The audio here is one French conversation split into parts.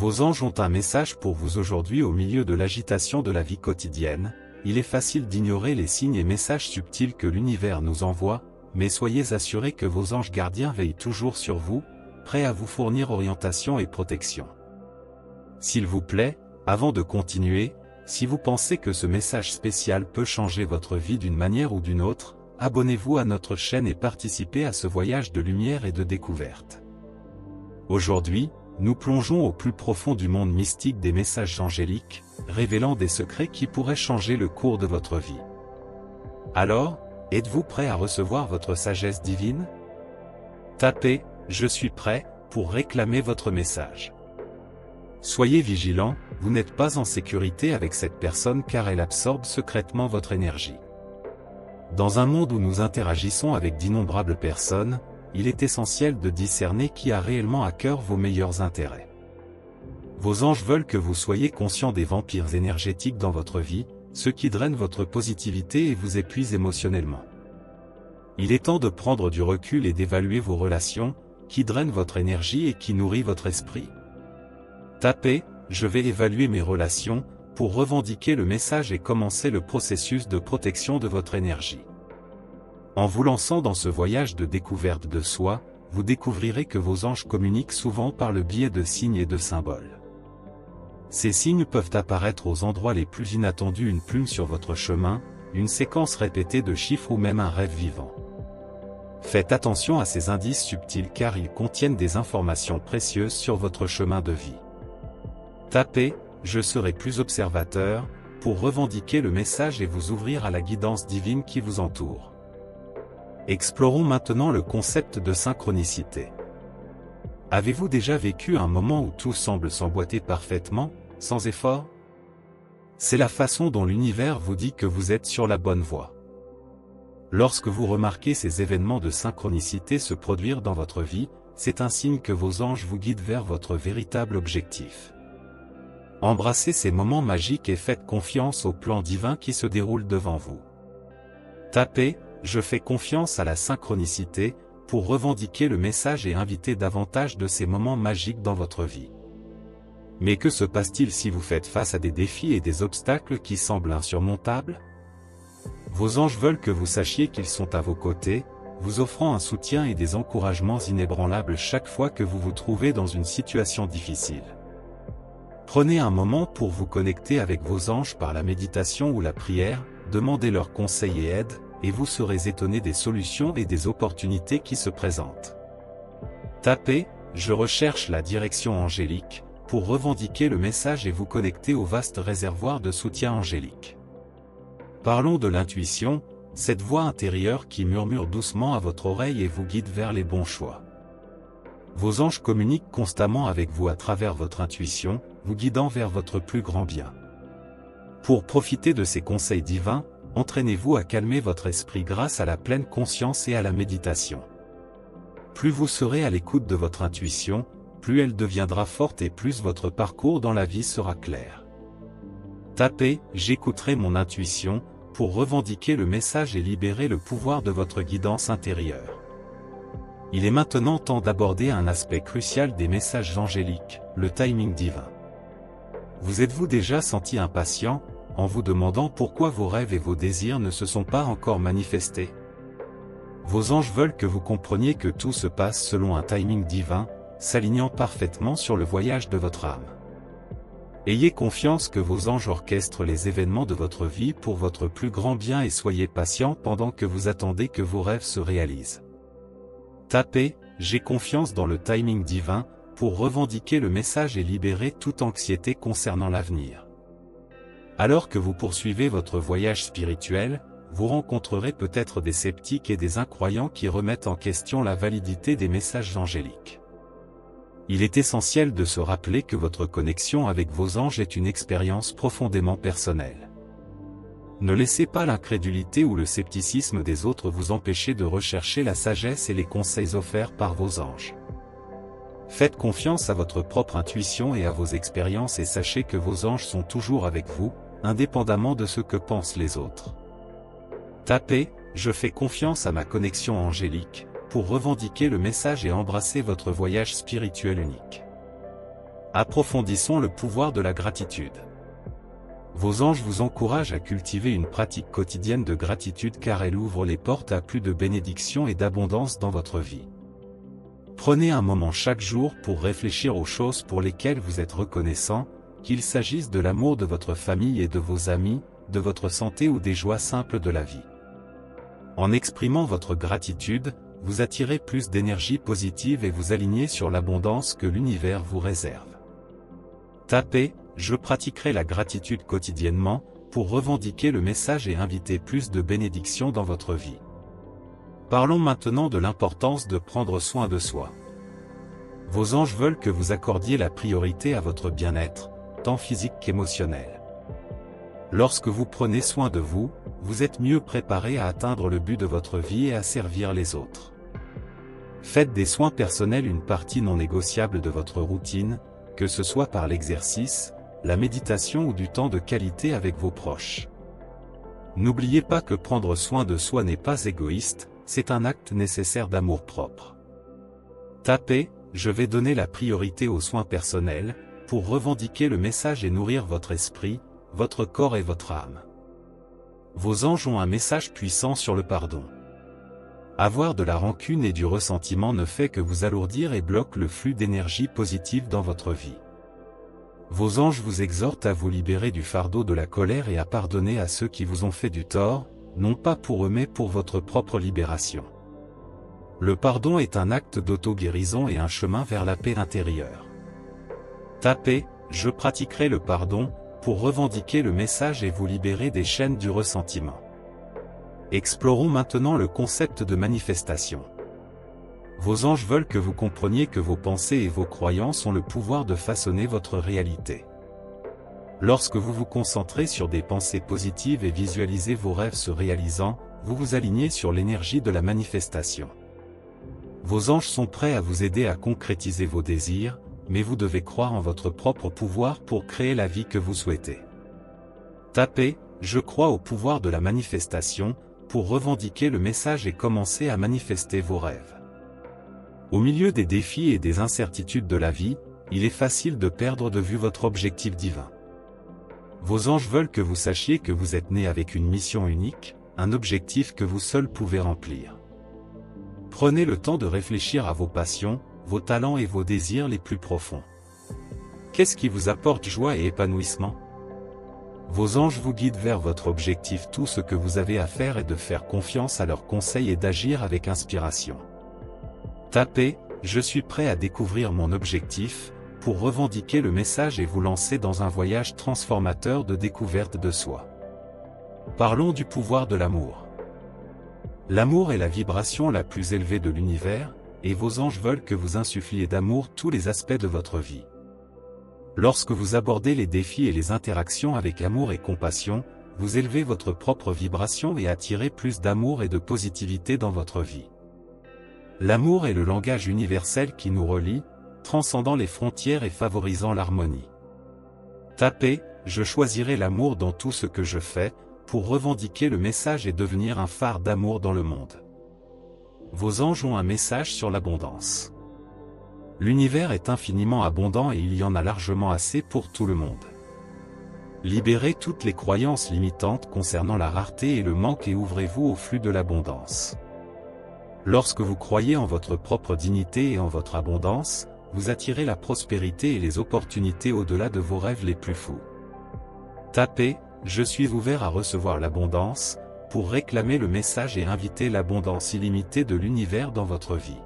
Vos anges ont un message pour vous aujourd'hui. Au milieu de l'agitation de la vie quotidienne, il est facile d'ignorer les signes et messages subtils que l'univers nous envoie, mais soyez assurés que vos anges gardiens veillent toujours sur vous, prêts à vous fournir orientation et protection. S'il vous plaît, avant de continuer, si vous pensez que ce message spécial peut changer votre vie d'une manière ou d'une autre, abonnez-vous à notre chaîne et participez à ce voyage de lumière et de découverte. Aujourd'hui, nous plongeons au plus profond du monde mystique des messages angéliques, révélant des secrets qui pourraient changer le cours de votre vie. Alors, êtes-vous prêt à recevoir votre sagesse divine? Tapez « Je suis prêt » pour réclamer votre message. Soyez vigilant, vous n'êtes pas en sécurité avec cette personne car elle absorbe secrètement votre énergie. Dans un monde où nous interagissons avec d'innombrables personnes, il est essentiel de discerner qui a réellement à cœur vos meilleurs intérêts. Vos anges veulent que vous soyez conscient des vampires énergétiques dans votre vie, ceux qui drainent votre positivité et vous épuisent émotionnellement. Il est temps de prendre du recul et d'évaluer vos relations, qui drainent votre énergie et qui nourrit votre esprit. Tapez « Je vais évaluer mes relations » pour revendiquer le message et commencer le processus de protection de votre énergie. En vous lançant dans ce voyage de découverte de soi, vous découvrirez que vos anges communiquent souvent par le biais de signes et de symboles. Ces signes peuvent apparaître aux endroits les plus inattendus, une plume sur votre chemin, une séquence répétée de chiffres ou même un rêve vivant. Faites attention à ces indices subtils car ils contiennent des informations précieuses sur votre chemin de vie. Tapez « Je serai plus observateur » pour revendiquer le message et vous ouvrir à la guidance divine qui vous entoure. Explorons maintenant le concept de synchronicité. Avez-vous déjà vécu un moment où tout semble s'emboîter parfaitement, sans effort? C'est la façon dont l'univers vous dit que vous êtes sur la bonne voie. Lorsque vous remarquez ces événements de synchronicité se produire dans votre vie, c'est un signe que vos anges vous guident vers votre véritable objectif. Embrassez ces moments magiques et faites confiance au plan divin qui se déroule devant vous. Tapez « Je fais confiance à la synchronicité » pour revendiquer le message et inviter davantage de ces moments magiques dans votre vie. Mais que se passe-t-il si vous faites face à des défis et des obstacles qui semblent insurmontables? Vos anges veulent que vous sachiez qu'ils sont à vos côtés, vous offrant un soutien et des encouragements inébranlables chaque fois que vous vous trouvez dans une situation difficile. Prenez un moment pour vous connecter avec vos anges par la méditation ou la prière, demandez leurs conseils et aides, et vous serez étonné des solutions et des opportunités qui se présentent. Tapez « Je recherche la direction angélique » pour revendiquer le message et vous connecter au vaste réservoir de soutien angélique. Parlons de l'intuition, cette voix intérieure qui murmure doucement à votre oreille et vous guide vers les bons choix. Vos anges communiquent constamment avec vous à travers votre intuition, vous guidant vers votre plus grand bien. Pour profiter de ces conseils divins, entraînez-vous à calmer votre esprit grâce à la pleine conscience et à la méditation. Plus vous serez à l'écoute de votre intuition, plus elle deviendra forte et plus votre parcours dans la vie sera clair. Tapez « J'écouterai mon intuition » pour revendiquer le message et libérer le pouvoir de votre guidance intérieure. Il est maintenant temps d'aborder un aspect crucial des messages angéliques, le timing divin. Vous êtes-vous déjà senti impatient, en vous demandant pourquoi vos rêves et vos désirs ne se sont pas encore manifestés? Vos anges veulent que vous compreniez que tout se passe selon un timing divin, s'alignant parfaitement sur le voyage de votre âme. Ayez confiance que vos anges orchestrent les événements de votre vie pour votre plus grand bien et soyez patient pendant que vous attendez que vos rêves se réalisent. Tapez « J'ai confiance dans le timing divin » pour revendiquer le message et libérer toute anxiété concernant l'avenir. Alors que vous poursuivez votre voyage spirituel, vous rencontrerez peut-être des sceptiques et des incroyants qui remettent en question la validité des messages angéliques. Il est essentiel de se rappeler que votre connexion avec vos anges est une expérience profondément personnelle. Ne laissez pas l'incrédulité ou le scepticisme des autres vous empêcher de rechercher la sagesse et les conseils offerts par vos anges. Faites confiance à votre propre intuition et à vos expériences et sachez que vos anges sont toujours avec vous, indépendamment de ce que pensent les autres. Tapez « Je fais confiance à ma connexion angélique » pour revendiquer le message et embrasser votre voyage spirituel unique. Approfondissons le pouvoir de la gratitude. Vos anges vous encouragent à cultiver une pratique quotidienne de gratitude car elle ouvre les portes à plus de bénédictions et d'abondance dans votre vie. Prenez un moment chaque jour pour réfléchir aux choses pour lesquelles vous êtes reconnaissant, qu'il s'agisse de l'amour de votre famille et de vos amis, de votre santé ou des joies simples de la vie. En exprimant votre gratitude, vous attirez plus d'énergie positive et vous alignez sur l'abondance que l'univers vous réserve. Tapez « Je pratiquerai la gratitude quotidiennement » pour revendiquer le message et inviter plus de bénédictions dans votre vie. Parlons maintenant de l'importance de prendre soin de soi. Vos anges veulent que vous accordiez la priorité à votre bien-être, tant physique qu'émotionnel. Lorsque vous prenez soin de vous, vous êtes mieux préparé à atteindre le but de votre vie et à servir les autres. Faites des soins personnels une partie non négociable de votre routine, que ce soit par l'exercice, la méditation ou du temps de qualité avec vos proches. N'oubliez pas que prendre soin de soi n'est pas égoïste, c'est un acte nécessaire d'amour-propre. Tapez « Je vais donner la priorité aux soins personnels » pour revendiquer le message et nourrir votre esprit, votre corps et votre âme. Vos anges ont un message puissant sur le pardon. Avoir de la rancune et du ressentiment ne fait que vous alourdir et bloque le flux d'énergie positive dans votre vie. Vos anges vous exhortent à vous libérer du fardeau de la colère et à pardonner à ceux qui vous ont fait du tort, non pas pour eux mais pour votre propre libération. Le pardon est un acte d'auto-guérison et un chemin vers la paix intérieure. Tapez « Je pratiquerai le pardon » pour revendiquer le message et vous libérer des chaînes du ressentiment. Explorons maintenant le concept de manifestation. Vos anges veulent que vous compreniez que vos pensées et vos croyances ont le pouvoir de façonner votre réalité. Lorsque vous vous concentrez sur des pensées positives et visualisez vos rêves se réalisant, vous vous alignez sur l'énergie de la manifestation. Vos anges sont prêts à vous aider à concrétiser vos désirs, mais vous devez croire en votre propre pouvoir pour créer la vie que vous souhaitez. Tapez « Je crois au pouvoir de la manifestation » pour revendiquer le message et commencer à manifester vos rêves. Au milieu des défis et des incertitudes de la vie, il est facile de perdre de vue votre objectif divin. Vos anges veulent que vous sachiez que vous êtes né avec une mission unique, un objectif que vous seul pouvez remplir. Prenez le temps de réfléchir à vos passions, vos talents et vos désirs les plus profonds. Qu'est-ce qui vous apporte joie et épanouissement? Vos anges vous guident vers votre objectif. Tout ce que vous avez à faire est de faire confiance à leurs conseils et d'agir avec inspiration. Tapez « Je suis prêt à découvrir mon objectif » pour revendiquer le message et vous lancer dans un voyage transformateur de découverte de soi. Parlons du pouvoir de l'amour. L'amour est la vibration la plus élevée de l'univers, et vos anges veulent que vous insuffliez d'amour tous les aspects de votre vie. Lorsque vous abordez les défis et les interactions avec amour et compassion, vous élevez votre propre vibration et attirez plus d'amour et de positivité dans votre vie. L'amour est le langage universel qui nous relie, transcendant les frontières et favorisant l'harmonie. Tapez « Je choisirai l'amour dans tout ce que je fais » pour revendiquer le message et devenir un phare d'amour dans le monde. Vos anges ont un message sur l'abondance. L'univers est infiniment abondant et il y en a largement assez pour tout le monde. Libérez toutes les croyances limitantes concernant la rareté et le manque et ouvrez-vous au flux de l'abondance. Lorsque vous croyez en votre propre dignité et en votre abondance, vous attirez la prospérité et les opportunités au-delà de vos rêves les plus fous. Tapez « Je suis ouvert à recevoir l'abondance » pour réclamer le message et inviter l'abondance illimitée de l'univers dans votre vie.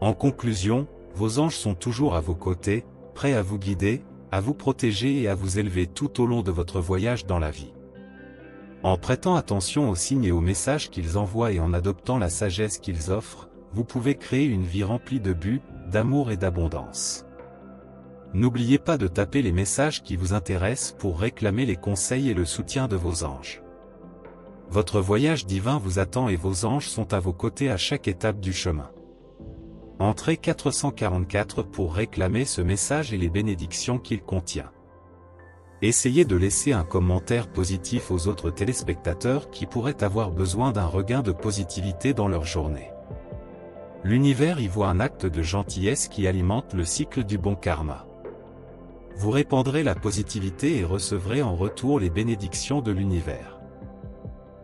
En conclusion, vos anges sont toujours à vos côtés, prêts à vous guider, à vous protéger et à vous élever tout au long de votre voyage dans la vie. En prêtant attention aux signes et aux messages qu'ils envoient et en adoptant la sagesse qu'ils offrent, vous pouvez créer une vie remplie de buts, d'amour et d'abondance. N'oubliez pas de taper les messages qui vous intéressent pour réclamer les conseils et le soutien de vos anges. Votre voyage divin vous attend et vos anges sont à vos côtés à chaque étape du chemin. Entrée 444 pour réclamer ce message et les bénédictions qu'il contient. Essayez de laisser un commentaire positif aux autres téléspectateurs qui pourraient avoir besoin d'un regain de positivité dans leur journée. L'univers y voit un acte de gentillesse qui alimente le cycle du bon karma. vous répandrez la positivité et recevrez en retour les bénédictions de l'univers.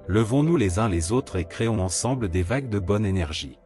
Levons-nous les uns les autres et créons ensemble des vagues de bonne énergie.